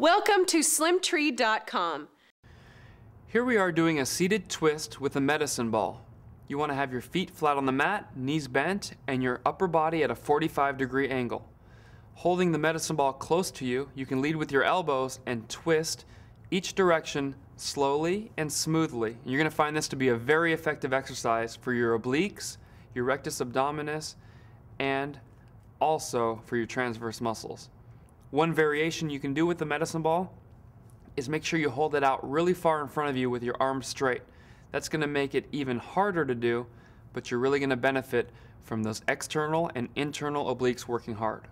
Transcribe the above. Welcome to Slimtree.com. Here we are doing a seated twist with a medicine ball. You want to have your feet flat on the mat, knees bent, and your upper body at a 45-degree angle. Holding the medicine ball close to you, you can lead with your elbows and twist each direction slowly and smoothly. You're going to find this to be a very effective exercise for your obliques, your rectus abdominis, and also for your transverse muscles. One variation you can do with the medicine ball is make sure you hold it out really far in front of you with your arms straight. That's going to make it even harder to do, but you're really going to benefit from those external and internal obliques working hard.